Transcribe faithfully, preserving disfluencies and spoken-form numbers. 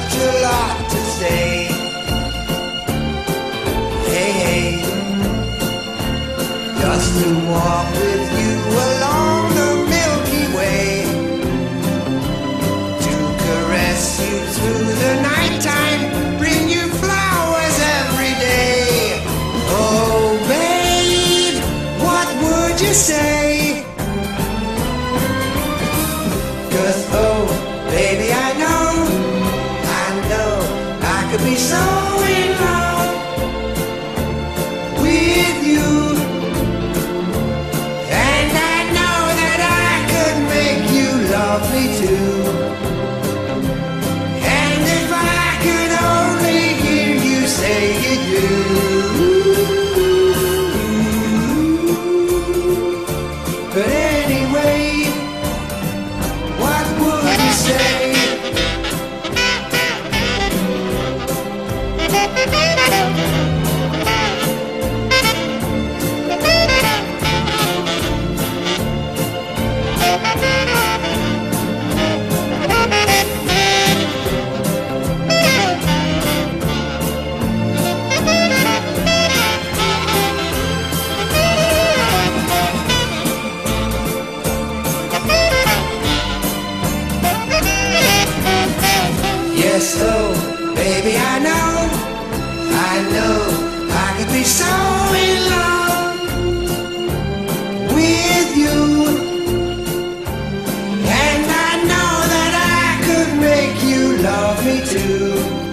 such a lot to say. Hey, hey, just to walk with you along the Milky Way, to caress you through the nighttime, bring you flowers every day. Oh, babe, what would you say? So in love with you, and I know that I could make you love me too. And if I could only hear you say you do, but anyway, what would you say? Oh, baby, I know, I know, I could be so in love with you, and I know that I could make you love me too.